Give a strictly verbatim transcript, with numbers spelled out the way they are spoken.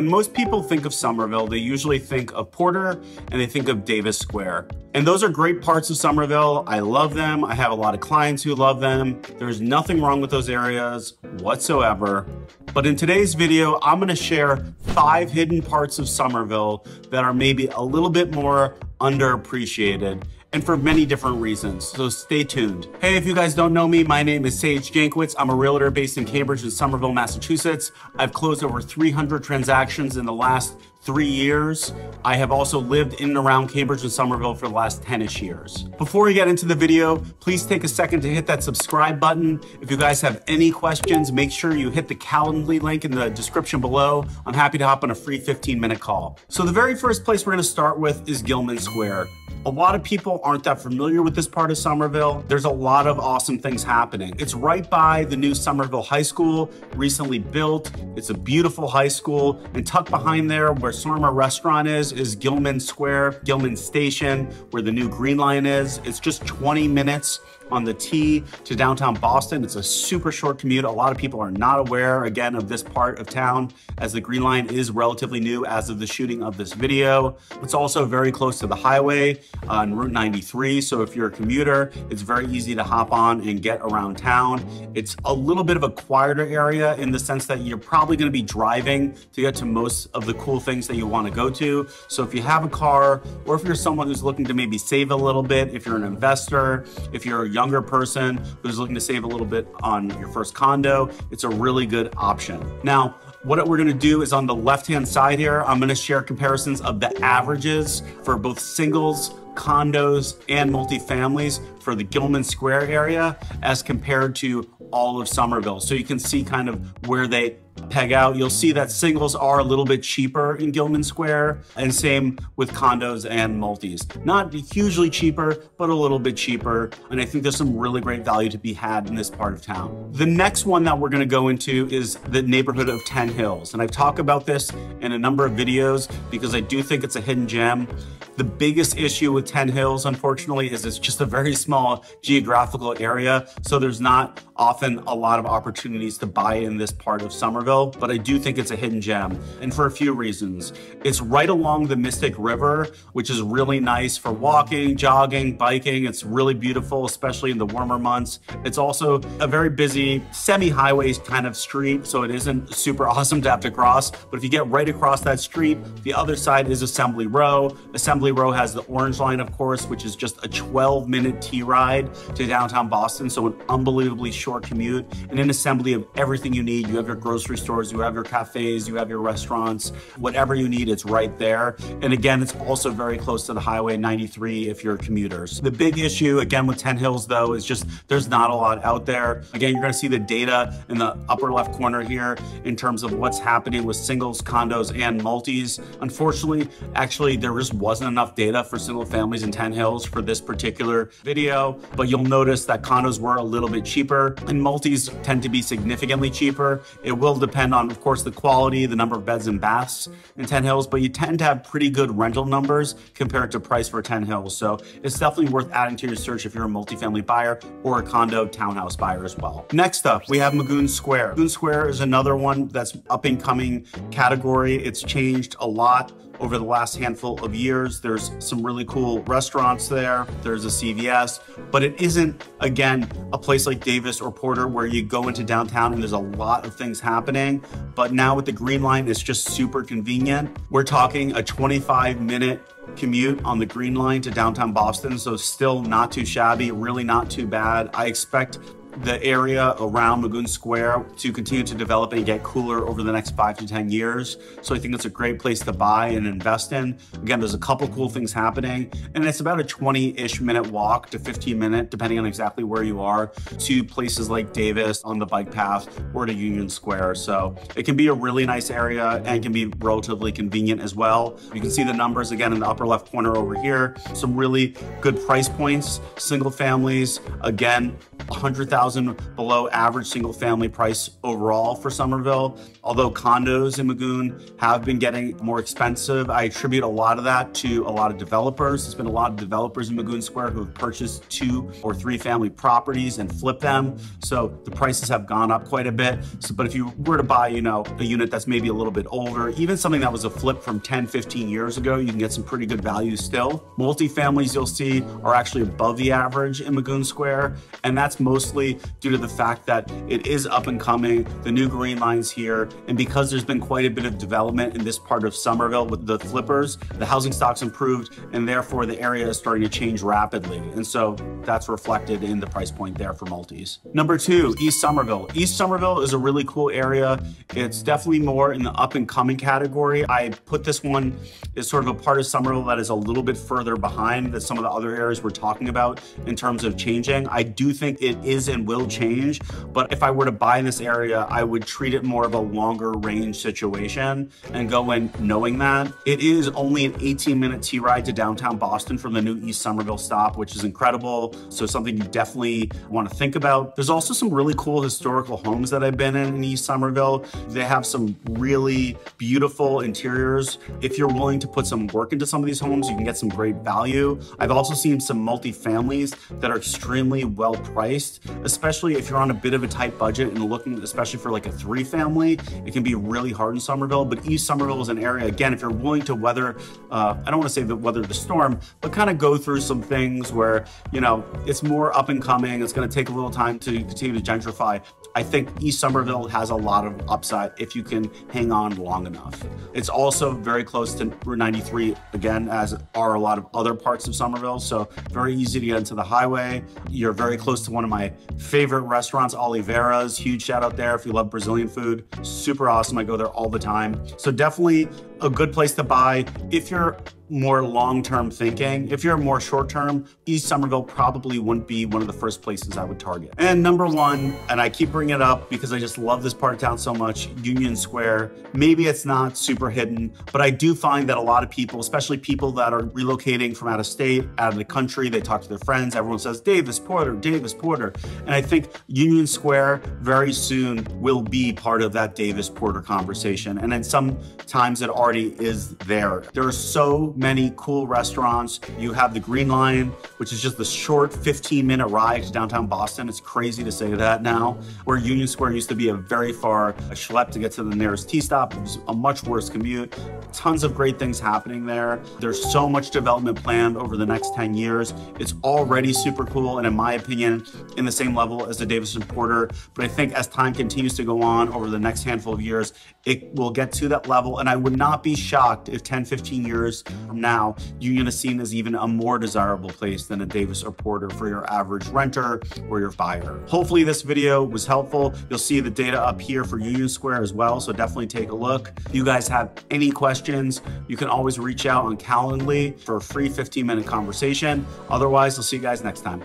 When most people think of Somerville, they usually think of Porter and they think of Davis Square. And those are great parts of Somerville. I love them. I have a lot of clients who love them. There's nothing wrong with those areas whatsoever. But in today's video, I'm gonna share five hidden parts of Somerville that are maybe a little bit more underappreciated, and for many different reasons, so stay tuned. Hey, if you guys don't know me, my name is Sage Jankowitz. I'm a realtor based in Cambridge and Somerville, Massachusetts. I've closed over three hundred transactions in the last three years. I have also lived in and around Cambridge and Somerville for the last ten-ish years. Before we get into the video, please take a second to hit that subscribe button. If you guys have any questions, make sure you hit the Calendly link in the description below. I'm happy to hop on a free fifteen-minute call. So the very first place we're gonna start with is Gilman Square. A lot of people aren't that familiar with this part of Somerville. There's a lot of awesome things happening. It's right by the new Somerville High School, recently built. It's a beautiful high school, and tucked behind there where Sarma restaurant is, is Gilman Square, Gilman Station, where the new Green Line is. It's just twenty minutes on the T to downtown Boston. It's a super short commute. A lot of people are not aware, again, of this part of town, as the Green Line is relatively new as of the shooting of this video. It's also very close to the highway on Route ninety-three. So if you're a commuter, it's very easy to hop on and get around town. It's a little bit of a quieter area in the sense that you're probably gonna be driving to get to most of the cool things that you wanna go to. So if you have a car, or if you're someone who's looking to maybe save a little bit, if you're an investor, if you're a young younger person who's looking to save a little bit on your first condo, it's a really good option. Now, what we're gonna do is on the left-hand side here, I'm gonna share comparisons of the averages for both singles, condos, and multifamilies for the Gilman Square area as compared to all of Somerville. So you can see kind of where they peg out. You'll see that singles are a little bit cheaper in Gilman Square, and same with condos and multis. Not hugely cheaper, but a little bit cheaper. And I think there's some really great value to be had in this part of town. The next one that we're gonna go into is the neighborhood of Ten Hills. And I've talked about this in a number of videos because I do think it's a hidden gem. The biggest issue with Ten Hills, unfortunately, is it's just a very small geographical area. So there's not often a lot of opportunities to buy in this part of Somerville, but I do think it's a hidden gem, and for a few reasons. It's right along the Mystic River, which is really nice for walking, jogging, biking. It's really beautiful, especially in the warmer months. It's also a very busy semi-highway kind of street, so it isn't super awesome to have to cross, but if you get right across that street, the other side is Assembly Row. Assembly Row has the Orange Line, of course, which is just a twelve-minute T ride to downtown Boston, so an unbelievably short commute, and an assembly of everything you need. You have your grocery stores, you have your cafes, you have your restaurants, whatever you need, it's right there. And again, it's also very close to the highway ninety-three if you're commuters. The big issue, again, with Ten Hills though, is just there's not a lot out there. Again, you're gonna see the data in the upper left corner here in terms of what's happening with singles, condos, and multis. Unfortunately, actually, there just wasn't enough data for single families in Ten Hills for this particular video, but you'll notice that condos were a little bit cheaper, and multis tend to be significantly cheaper. It will depend on, of course, the quality, the number of beds and baths in Ten Hills, but you tend to have pretty good rental numbers compared to price for Ten Hills. So it's definitely worth adding to your search if you're a multifamily buyer or a condo townhouse buyer as well. Next up, we have Magoon Square. Magoon Square is another one that's up and coming category. It's changed a lot over the last handful of years. There's some really cool restaurants there. There's a C V S, but it isn't, again, a place like Davis or Porter where you go into downtown and there's a lot of things happening. But now with the Green Line, it's just super convenient. We're talking a twenty-five minute commute on the Green Line to downtown Boston. So still not too shabby, really not too bad. I expect the area around Magoon Square to continue to develop and get cooler over the next five to ten years. So I think it's a great place to buy and invest in. Again, there's a couple cool things happening, and it's about a twenty-ish minute walk to fifteen minute, depending on exactly where you are, to places like Davis on the bike path or to Union Square. So it can be a really nice area and can be relatively convenient as well. You can see the numbers again in the upper left corner over here. Some really good price points, single families, again, one hundred thousand two thousand below average single family price overall for Somerville. Although condos in Magoon have been getting more expensive, I attribute a lot of that to a lot of developers. There's been a lot of developers in Magoon Square who have purchased two or three family properties and flipped them. So the prices have gone up quite a bit. So, but if you were to buy, you know, a unit that's maybe a little bit older, even something that was a flip from ten, fifteen years ago, you can get some pretty good value still. Multifamilies you'll see are actually above the average in Magoon Square. And that's mostly due to the fact that it is up and coming, the new green line's here. And because there's been quite a bit of development in this part of Somerville with the flippers, the housing stock's improved and therefore the area is starting to change rapidly. And so that's reflected in the price point there for multis. Number two, East Somerville. East Somerville is a really cool area. It's definitely more in the up and coming category. I put this one as sort of a part of Somerville that is a little bit further behind than some of the other areas we're talking about in terms of changing. I do think it is and will change, but if I were to buy in this area, I would treat it more of a longer range situation and go in knowing that. It is only an eighteen minute T ride to downtown Boston from the new East Somerville stop, which is incredible. So something you definitely want to think about. There's also some really cool historical homes that I've been in in East Somerville. They have some really beautiful interiors. If you're willing to put some work into some of these homes, you can get some great value. I've also seen some multifamilies that are extremely well priced, especially if you're on a bit of a tight budget and looking, especially for like a three family, it can be really hard in Somerville. But East Somerville is an area, again, if you're willing to weather, uh, I don't want to say the weather the storm, but kind of go through some things where, you know, it's more up and coming. It's going to take a little time to continue to gentrify. I think East Somerville has a lot of upside if you can hang on long enough. It's also very close to Route ninety-three, again, as are a lot of other parts of Somerville. So very easy to get into the highway. You're very close to one of my favorite restaurants, Oliveira's. Huge shout out there if you love Brazilian food. Super awesome. I go there all the time. So definitely a good place to buy if you're more long-term thinking. If you're more short-term, East Somerville probably wouldn't be one of the first places I would target. And number one, and I keep bringing it up because I just love this part of town so much, Union Square. Maybe it's not super hidden, but I do find that a lot of people, especially people that are relocating from out of state, out of the country, they talk to their friends, everyone says, Davis Porter, Davis Porter. And I think Union Square very soon will be part of that Davis Porter conversation. And then sometimes it already is there. There are so many cool restaurants. You have the Green Line, which is just the short fifteen minute ride to downtown Boston. It's crazy to say that now, where Union Square used to be a very far a schlep to get to the nearest T stop. It was a much worse commute. Tons of great things happening there. There's so much development planned over the next ten years. It's already super cool. And in my opinion, in the same level as the Davis and Porter. But I think as time continues to go on over the next handful of years, it will get to that level. And I would not be shocked if ten, fifteen years from now, Union is seen as even a more desirable place than a Davis or Porter for your average renter or your buyer. Hopefully this video was helpful. You'll see the data up here for Union Square as well, so definitely take a look. If you guys have any questions, you can always reach out on Calendly for a free fifteen minute conversation. Otherwise, I'll see you guys next time.